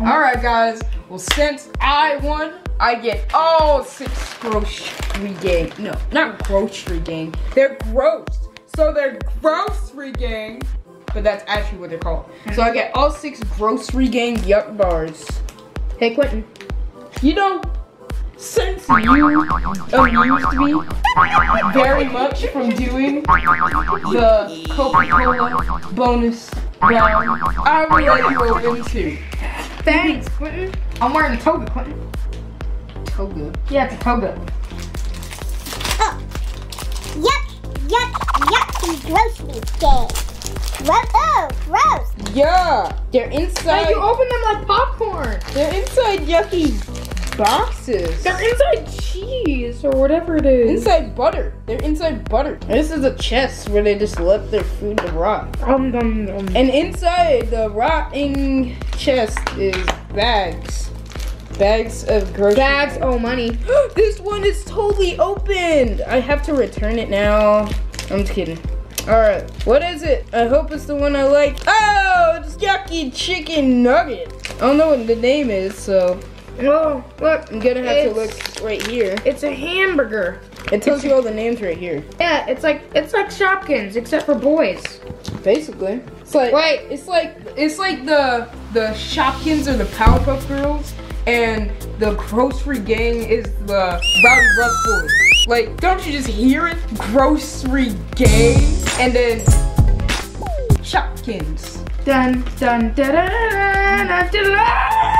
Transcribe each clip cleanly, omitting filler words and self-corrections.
Alright guys, well since I won, I get all six Grossery Gang. No, not Grossery Gang. They're gross. So they're Grossery Gang, but that's actually what they're called. So I get all six Grossery Gang yuck bars. Hey Quentin, you know, since you amused me very much from doing the Coca-Cola bonus round, I will let you open too. Thanks, Quentin. I'm wearing a toga, Quentin. Toga? Yeah, it's a toga. Oh. Yuck, yuck, yucky Grossery Gang. Gross, oh, gross. Yeah, they're inside. Hey, you open them like popcorn. They're inside yucky boxes. They're inside cheese or whatever it is. Inside butter. They're inside butter. This is a chest where they just let their food to rot. And inside the rotting chest is bags. Bags of groceries. Bags, oh money. This one is totally opened. I have to return it now. I'm just kidding. Alright, what is it? I hope it's the one I like. Oh, it's yucky chicken nugget. I don't know what the name is, so. Oh, look. I'm gonna have to look right here. It's a hamburger. It tells you all the names right here. Yeah, it's like Shopkins, except for boys. Basically. It's like, wait, it's like the Shopkins are the Powerpuff Girls and the Grossery Gang is the Rowdy Rough Boys. Like, don't you just hear it? Grossery Gang and then Shopkins. Dun dun da da da da.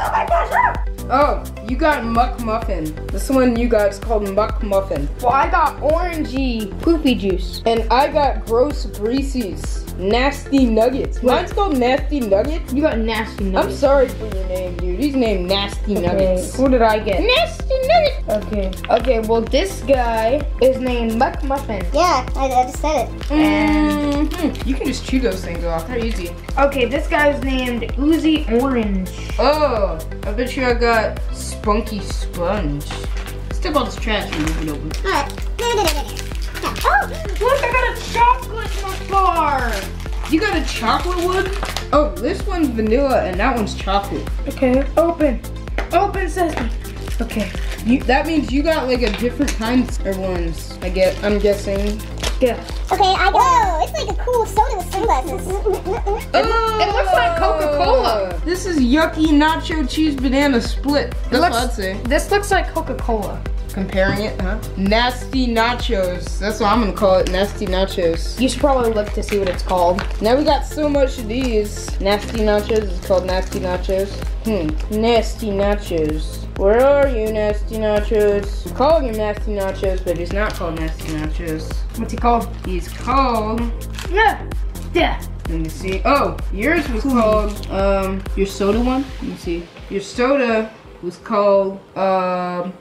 Oh my gosh! Oh, you got Muck Muffin. This one you got is called Muck Muffin. Well, I got orangey poopy juice. And I got gross greasy's. Nasty Nuggets. What? Mine's called Nasty Nuggets. You got Nasty Nuggets. I'm sorry for your name, dude. He's named Nasty Nuggets. What did I get? Nasty Nuggets. Okay. Okay, well, this guy is named Muck Muffin. Yeah, I just said it. You can just chew those things off. They're easy. Okay, this guy's named Uzi Orange. Oh, I bet you I got Spunky Sponge. Let's take all this trash and move it over. All right. Oh, look, I got a chocolate bar. You got a chocolate one? Oh, this one's vanilla and that one's chocolate. Okay, open. Open, Sesame. Okay. That means you got like a different kind of ones, I'm guessing. Yeah. Okay, whoa, it's like a cool soda with sunglasses. It looks like Coca-Cola. This is yucky nacho cheese banana split. That's what I'd say. This looks like Coca-Cola. Comparing it, huh? Nasty nachos. That's what I'm gonna call it, nasty nachos. You should probably look to see what it's called. Now we got so much of these. Nasty nachos is called nasty nachos. Nasty nachos. Where are you, nasty nachos? We're calling him nasty nachos, but he's not called nasty nachos. What's he called? He's called. Yeah. Yeah. Let me see. Oh, yours was called. Your soda one. Let me see. Your soda was called, oh,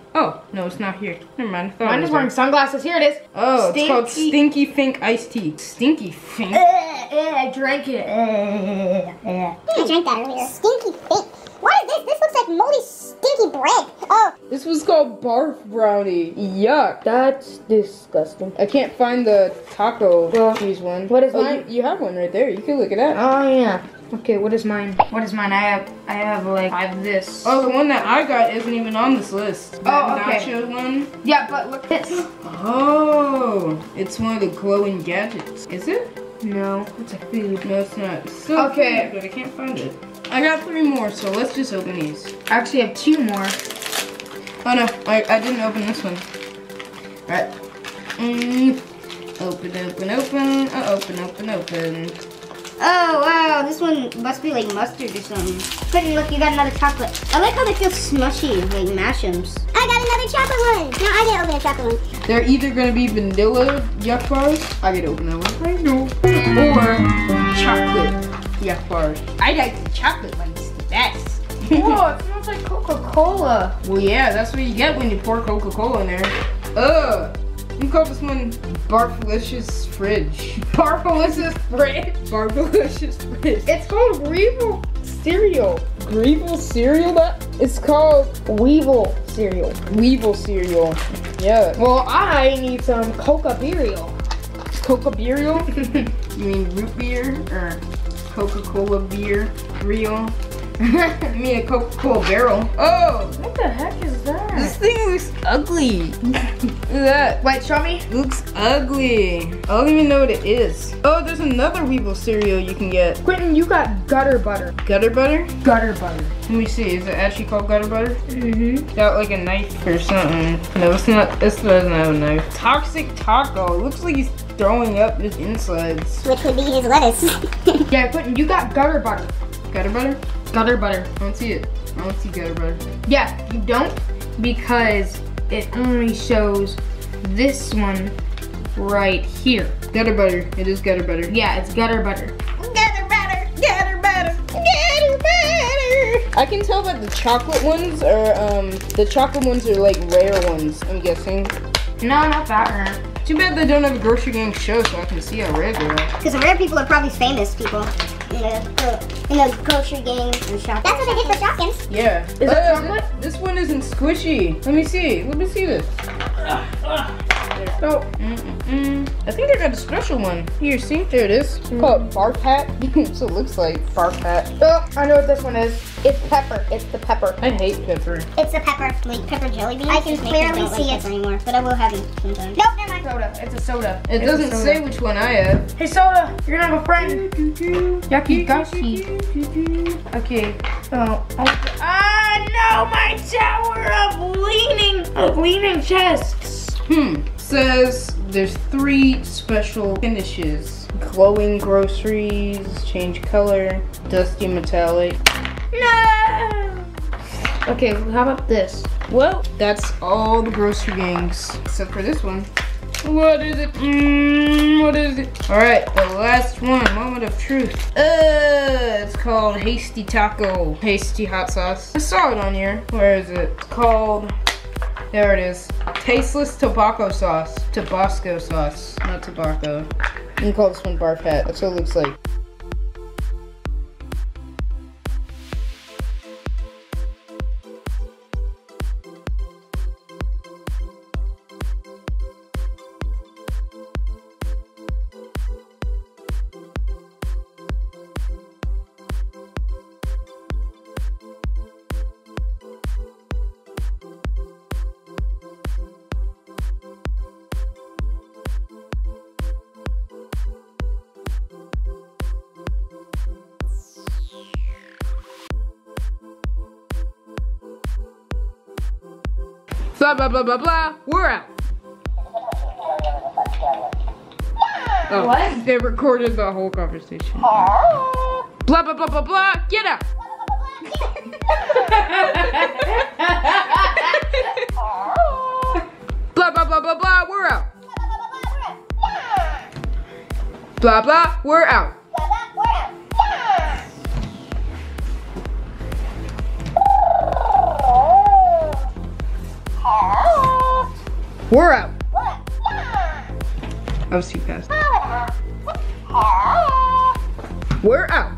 no, it's not here. Never mind. Mine is wearing sunglasses. Here it is. Oh, it's called Stinky Fink Iced Tea. Stinky Fink? I drank it. I drank that earlier. Stinky Fink. What is this? This looks like moldy, stinky bread. Oh. This was called Barf Brownie. Yuck. That's disgusting. I can't find the taco cheese one. What is mine? You have one right there. You can look it up. Oh, yeah. Okay, what is mine? What is mine? I have like five of this. Oh, the one that I got isn't even on this list. That nacho one. Yeah, but look at this. Oh, it's one of the glowing gadgets. Is it? No, it's a food. No, it's not. It's still okay, food, but I can't find it. I got three more, so let's just open these. I actually have two more. Oh no, I didn't open this one. All right. Open, open, open. Open, open, open. Oh wow, this one must be like mustard or something. Quentin, look, you got another chocolate. I like how they feel smushy, like Mashems. I got another chocolate one. No, I didn't open a chocolate one. They're either gonna be vanilla yuck bars. I get to open that one. I know. Or chocolate yuck bars. I like the chocolate ones the best. Whoa, it smells like Coca-Cola. Well, yeah, that's what you get when you pour Coca-Cola in there. Ugh. You call this one Barfalicious Fridge. Barfalicious Fridge? Barfalicious Fridge. It's called Grievel Cereal. Grievel Cereal? It's called Weevil Cereal. Weevil Cereal. Yeah. Well, I need some Coca-Beerial. Coca-Beerial? You mean root beer? Or Coca-Cola beer, real. I mean a Coca-Cola barrel. Oh! What the heck is that? This thing looks ugly. Wait, show me. Looks ugly. I don't even know what it is. Oh, there's another Weevil cereal you can get. Quentin, you got Gutter Butter. Gutter Butter? Gutter Butter. Let me see, is it actually called Gutter Butter? Mm-hmm. Got like a knife or something. No, it's not. This doesn't have a knife. Toxic Taco. Looks like he's throwing up his insides. Which would be his lettuce. Yeah, Quentin, you got Gutter Butter. Gutter Butter? Gutter Butter. I don't see it. I don't see Gutter Butter. Yeah, you don't, because it only shows this one right here. Gutter Butter. It is Gutter Butter. Yeah, it's Gutter Butter. Gutter Butter. Gutter Butter. Gutter Butter. I can tell that the chocolate ones are like rare ones, I'm guessing. No, not that rare. Too bad they don't have a Grossery Gang show so I can see how rare they are. Because rare people are probably famous people. In those Grossery Gang and Shopkins. That's what they did for Shopkins. Yeah. Is that chocolate? This one isn't squishy. Let me see. Let me see this. Oh. I think they got a special one. Here, see? There it is. It's called Barf Hat. So it looks like Barf Hat. Oh, I know what this one is. It's pepper. It's the pepper. I hate pepper. It's a pepper. Like pepper jelly beans. I can clearly see it anymore, but I will have it sometime. Nope, never mind. Soda. It's a soda. It doesn't say which one I have. Hey, soda. You're gonna have a friend. Yucky gucky. Okay. Oh. Ah, no! My tower of leaning chests. Says there's 3 special finishes. Glowing groceries, change color, dusty metallic. No! Okay, well, how about this? Well, that's all the Grossery Gangs, except for this one. What is it? What is it? All right, the last one, moment of truth. It's called Hasty Taco, Hasty Hot Sauce. I saw it on here. Where is it? It's called, there it is. Tasteless Tabasco Sauce. Tabasco Sauce, not tobacco. You can call this one Barf Hat. That's what it looks like. Blah, blah, blah, blah, blah, we're out. Oh, what? They recorded the whole conversation. Oh. Blah, blah, blah, blah, blah, get out. Blah, blah, blah, blah, blah, we're out. Blah, blah, we're out. We're out. I was too fast. We're out.